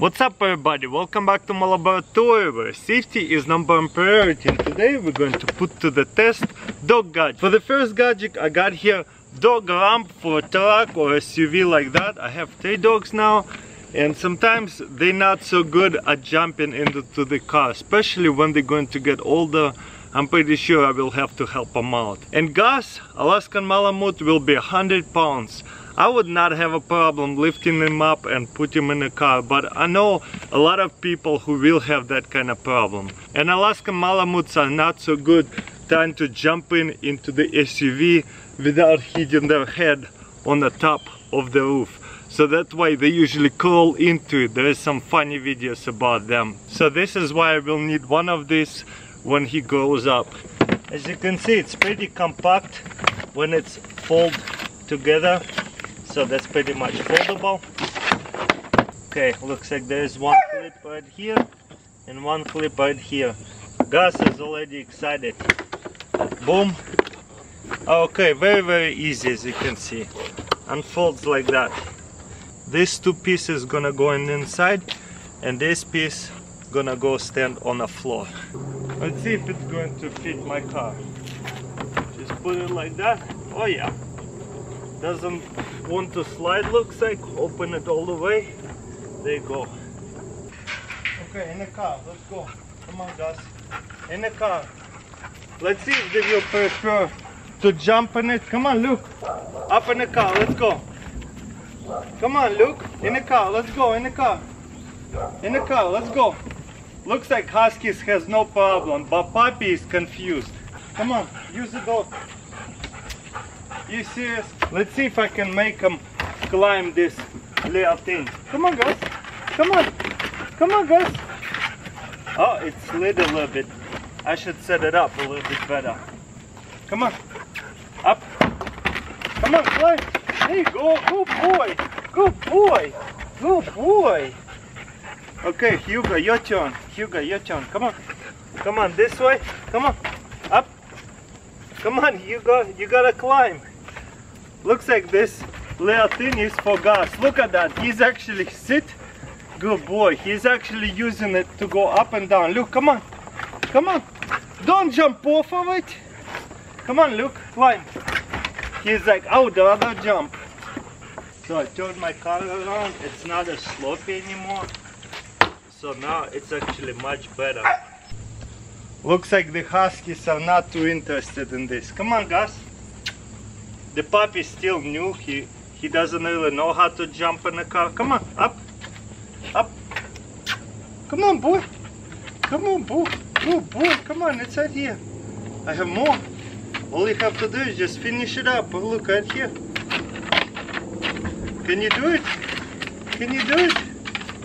What's up everybody, welcome back to my laboratory where safety is number one priority, and today we're going to put to the test dog gadget. For the first gadget I got here dog ramp for a truck or SUV like that. I have three dogs now and sometimes they're not so good at jumping into the car, especially when they're going to get older. I'm pretty sure I will have to help them out. And Gus, Alaskan Malamute, will be 100 pounds. I would not have a problem lifting him up and put him in a car, but I know a lot of people who will have that kind of problem. And Alaskan Malamutes are not so good trying to jump into the SUV without hitting their head on the top of the roof. So that way they usually crawl into it. There is some funny videos about them. So this is why I will need one of these when he grows up. As you can see, it's pretty compact when it's folded together, so that's pretty much foldable. Okay, looks like there is one clip right here and one clip right here. Gus is already excited. Boom. Okay, very easy, as you can see. Unfolds like that. These two pieces gonna go inside and this piece gonna go stand on the floor. Let's see if it's going to fit my car. Just put it like that. Oh yeah. Doesn't want to slide, looks like. Open it all the way. There you go. Okay, in the car. Let's go. Come on, guys. In the car. Let's see if they will prefer to jump in it. Come on, Luke. Up in the car. Let's go. Come on, Luke. In the car. Let's go. In the car. In the car. Let's go. Looks like Huskies has no problem, but Puppy is confused. Come on, use the dog. You serious? Let's see if I can make him climb this little thing. Come on, guys. Come on. Come on, guys. Oh, it slid a little bit. I should set it up a little bit better. Come on. Up. Come on, climb. There you go. Good boy. Good boy. Good boy. Okay, Hugo, your turn. Hugo, your turn. Come on. Come on, this way. Come on. Up. Come on, Hugo. You gotta climb. Looks like this little thing is for Gus. Look at that. He's actually sit. Good boy. He's actually using it to go up and down. Luke, come on. Come on. Don't jump off of it. Come on, Luke. Climb. He's like, I would rather jump. So I turned my car around. It's not a sloppy anymore. So now it's actually much better. Looks like the Huskies are not too interested in this. Come on, Gus. The puppy's still new. He doesn't really know how to jump in the car. Come on, up. Up. Come on, boy. Come on, boy. Good boy. Come on, it's right here. I have more. All you have to do is just finish it up. Look, right here. Can you do it? Can you do it?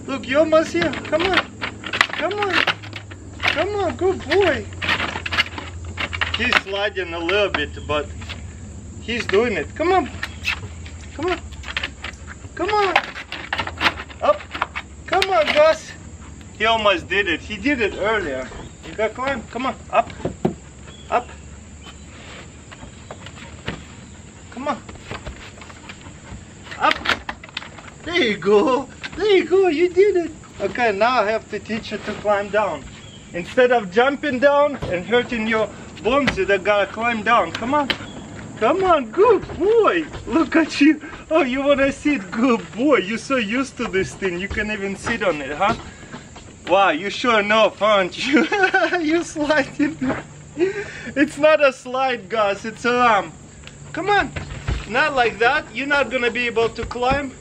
Look, you're almost here. Come on. Come on. Come on. Good boy. He's sliding a little bit, but he's doing it. Come on. Come on. Come on. Up. Come on, Gus. He almost did it. He did it earlier. You gotta climb. Come on. Up. Up. Come on. Up. There you go. There you go, you did it. Okay, now I have to teach you to climb down. Instead of jumping down and hurting your bones, you gotta climb down. Come on. Come on, good boy. Look at you. Oh, you wanna sit? Good boy. You're so used to this thing. You can't even sit on it, huh? Wow, you sure enough, aren't you? You're sliding. It's not a slide, Gus. It's a ramp. Come on. Not like that. You're not gonna be able to climb.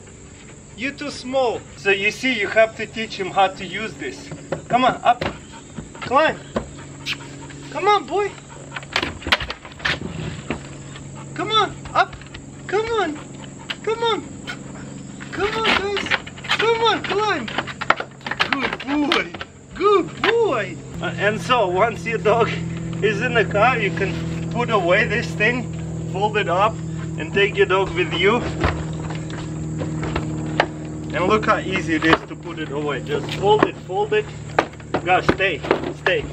You're too small. So you see, you have to teach him how to use this. Come on, up. Climb. Come on, boy. Come on, up. Come on. Come on. Come on, guys. Come on, climb. Good boy. Good boy. And so once your dog is in the car, you can put away this thing, fold it up, and take your dog with you. And look how easy it is to put it away. Just fold it, fold it. Gosh, stay, stay.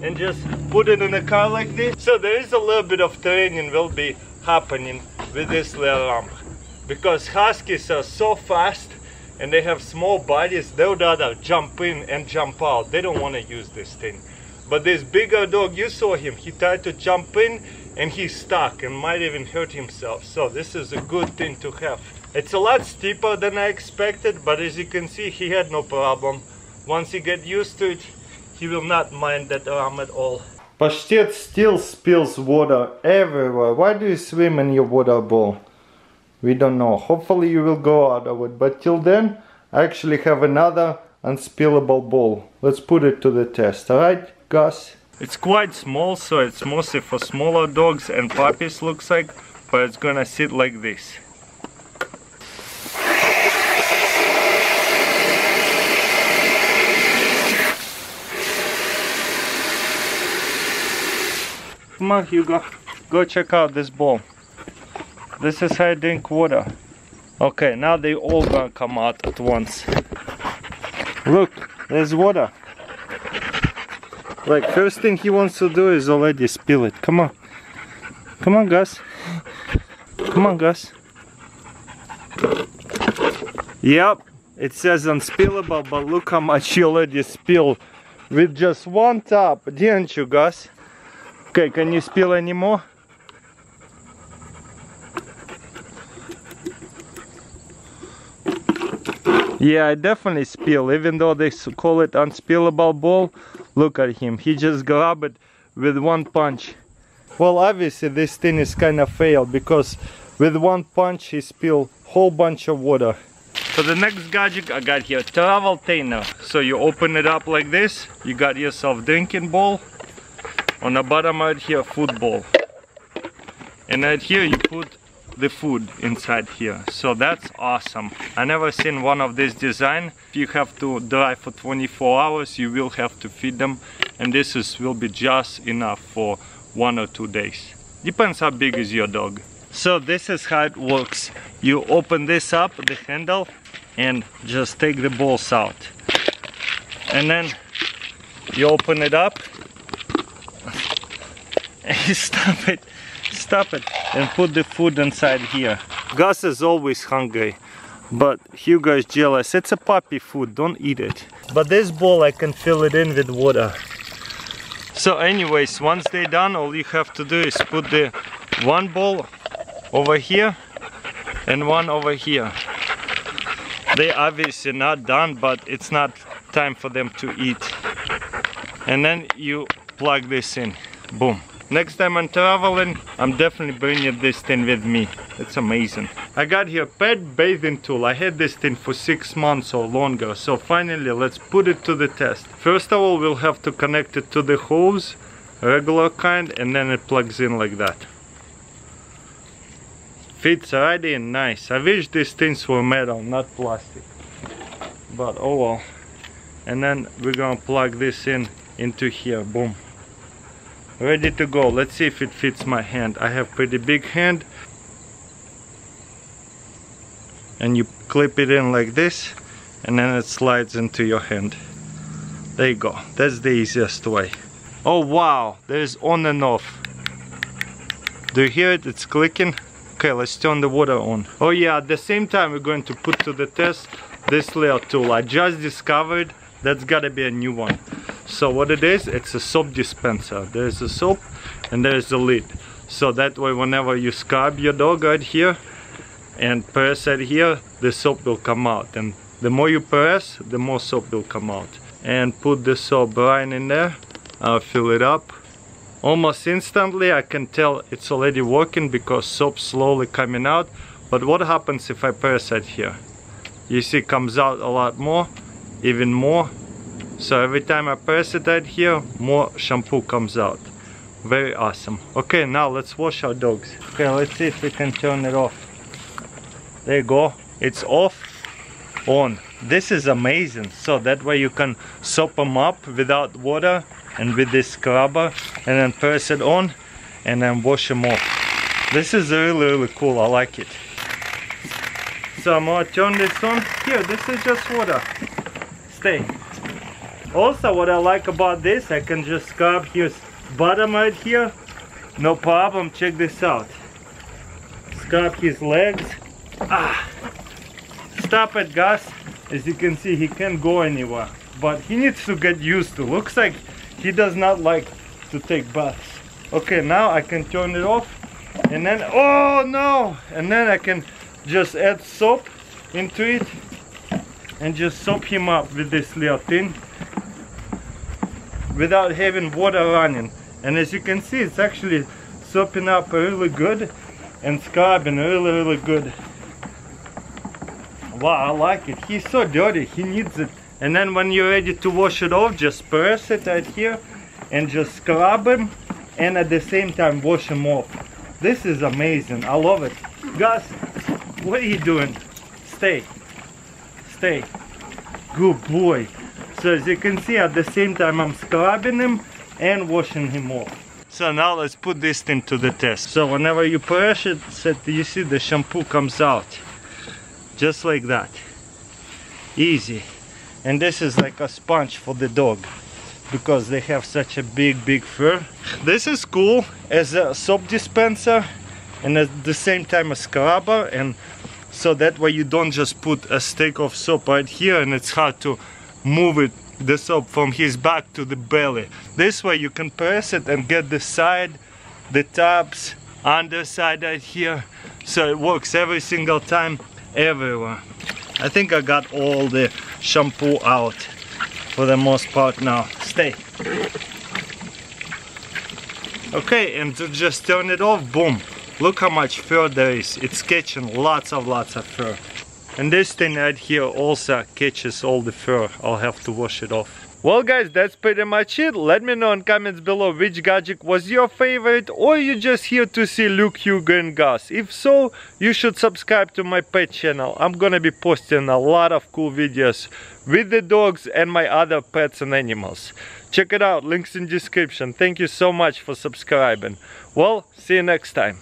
And just put it in a car like this. So there is a little bit of training will be happening with this little ramp. Because Huskies are so fast and they have small bodies, they'll rather jump in and jump out. They don't want to use this thing. But this bigger dog, you saw him, he tried to jump in and he's stuck and might even hurt himself. So this is a good thing to have. It's a lot steeper than I expected, but as you can see, he had no problem. Once he gets used to it, he will not mind that arm at all. Pashtet still spills water everywhere. Why do you swim in your water bowl? We don't know. Hopefully you will go out of it. But till then, I actually have another unspillable bowl. Let's put it to the test. Alright, Gus? It's quite small, so it's mostly for smaller dogs and puppies, looks like. But it's gonna sit like this. Come on, Hugo. Go check out this bowl. This is how I drink water. Okay, now they all gonna come out at once. Look, there's water. Like, first thing he wants to do is already spill it. Come on. Come on, Gus. Come on, Gus. Yep, it says unspillable, but look how much he already spilled with just one tap, didn't you, Gus? Okay, can you spill any more? Yeah, I definitely spill, even though they call it unspillable bowl. Look at him, he just grabbed it with one punch. Well, obviously this thing is kind of failed, because with one punch he spilled a whole bunch of water. So the next gadget I got here, travel tainer. So you open it up like this, you got yourself drinking bowl. On the bottom right here, food bowl. And right here you put the food inside here. So that's awesome. I never seen one of this design. If you have to dry for 24 hours, you will have to feed them. And this will be just enough for 1 or 2 days. Depends how big is your dog. So this is how it works. You open this up, the handle, and just take the balls out. And then you open it up. Stop it, stop it, and put the food inside here. Gus is always hungry, but Hugo is jealous. It's a puppy food, don't eat it. But this bowl, I can fill it in with water. So anyways, once they're done, all you have to do is put the one bowl over here and one over here. They're obviously not done, but it's not time for them to eat. And then you plug this in, boom. Next time I'm traveling, I'm definitely bringing this thing with me. It's amazing. I got here a pet bathing tool. I had this thing for 6 months or longer. So finally, let's put it to the test. First of all, we'll have to connect it to the hose, regular kind, and then it plugs in like that. Fits right in, nice. I wish these things were metal, not plastic. But oh well. And then we're gonna plug this in into here, boom. Ready to go. Let's see if it fits my hand. I have pretty big hand. And you clip it in like this, and then it slides into your hand. There you go. That's the easiest way. Oh wow, there's on and off. Do you hear it? It's clicking. Okay, let's turn the water on. Oh yeah, at the same time we're going to put to the test this little tool I just discovered. That's gotta be a new one. So what it is, it's a soap dispenser. There's a soap and there's a lid. So that way whenever you scrub your dog right here and press it here, the soap will come out. And the more you press, the more soap will come out. And put the soap right in there. I'll fill it up. Almost instantly I can tell it's already working because soap's slowly coming out. But what happens if I press it here? You see it comes out a lot more, even more. So every time I press it right here, more shampoo comes out. Very awesome. Okay, now let's wash our dogs. Okay, let's see if we can turn it off. There you go. It's off, on. This is amazing. So that way you can soap them up without water and with this scrubber, and then press it on and then wash them off. This is really, really cool. I like it. So I'm gonna turn this on. Here, this is just water. Stay. Also, what I like about this, I can just scrub his bottom right here, no problem. Check this out. Scrub his legs. Ah, stop it, Gus. As you can see, he can't go anywhere, but he needs to get used to. Looks like he does not like to take baths. Okay, now I can turn it off, and then, oh no! And then I can just add soap into it and just soap him up with this little tin without having water running. And as you can see, it's actually soaping up really good and scrubbing really good. Wow, I like it. He's so dirty, he needs it. And then when you're ready to wash it off, just press it right here and just scrub him and at the same time wash him off. This is amazing, I love it. Gus, what are you doing? Stay, stay. Good boy. So as you can see, at the same time I'm scrubbing him and washing him off. So now let's put this thing to the test. So whenever you press it, you see the shampoo comes out. Just like that, easy. And this is like a sponge for the dog because they have such a big fur. This is cool as a soap dispenser and at the same time a scrubber, and so that way you don't just put a stick of soap right here and it's hard to move it, the soap from his back to the belly. This way you can press it and get the side, the tops, underside right here, so it works every single time, everywhere. I think I got all the shampoo out for the most part now. Stay. Okay, and to just turn it off, boom. Look how much fur there is. It's catching lots of fur. And this thing right here also catches all the fur. I'll have to wash it off. Well guys, that's pretty much it. Let me know in comments below which gadget was your favorite, or you just here to see Luke, Hugo and Gus. If so, you should subscribe to my pet channel. I'm gonna be posting a lot of cool videos with the dogs and my other pets and animals. Check it out, links in description. Thank you so much for subscribing. Well, see you next time.